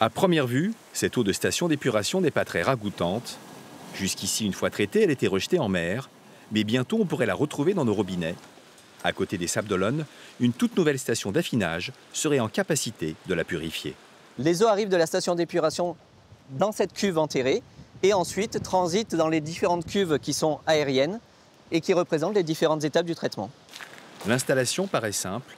À première vue, cette eau de station d'épuration n'est pas très ragoûtante. Jusqu'ici, une fois traitée, elle était rejetée en mer, mais bientôt on pourrait la retrouver dans nos robinets. À côté des Sables d'Olonne, une toute nouvelle station d'affinage serait en capacité de la purifier. Les eaux arrivent de la station d'épuration dans cette cuve enterrée et ensuite transitent dans les différentes cuves qui sont aériennes et qui représentent les différentes étapes du traitement. L'installation paraît simple.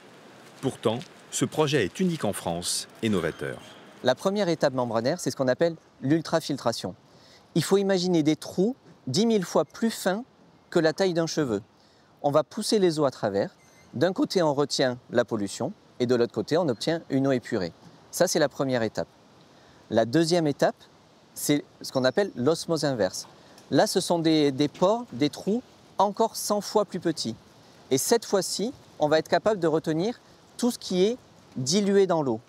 Pourtant, ce projet est unique en France et novateur. La première étape membranaire, c'est ce qu'on appelle l'ultrafiltration. Il faut imaginer des trous 10 000 fois plus fins que la taille d'un cheveu. On va pousser les eaux à travers. D'un côté, on retient la pollution et de l'autre côté, on obtient une eau épurée. Ça, c'est la première étape. La deuxième étape, c'est ce qu'on appelle l'osmose inverse. Là, ce sont des pores, des trous encore 100 fois plus petits. Et cette fois-ci, on va être capable de retenir tout ce qui est dilué dans l'eau.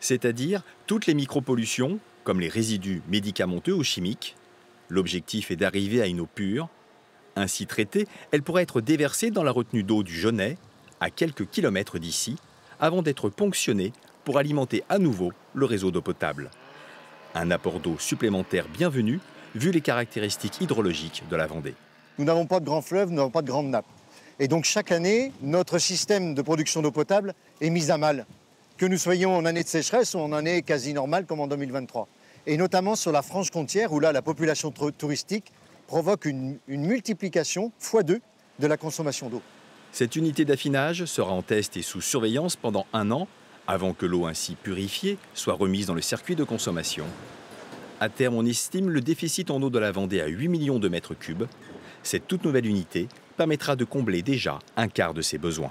C'est-à-dire toutes les micropollutions, comme les résidus médicamenteux ou chimiques. L'objectif est d'arriver à une eau pure. Ainsi traitée, elle pourrait être déversée dans la retenue d'eau du Genêt, à quelques kilomètres d'ici, avant d'être ponctionnée pour alimenter à nouveau le réseau d'eau potable. Un apport d'eau supplémentaire bienvenu, vu les caractéristiques hydrologiques de la Vendée. Nous n'avons pas de grands fleuves, nous n'avons pas de grandes nappes. Et donc chaque année, notre système de production d'eau potable est mis à mal, que nous soyons en année de sécheresse ou en année quasi normale comme en 2023. Et notamment sur la France côtière, où là, la population touristique provoque une multiplication x2 de la consommation d'eau. Cette unité d'affinage sera en test et sous surveillance pendant un an, avant que l'eau ainsi purifiée soit remise dans le circuit de consommation. À terme, on estime le déficit en eau de la Vendée à 8 millions de mètres cubes. Cette toute nouvelle unité permettra de combler déjà un quart de ses besoins.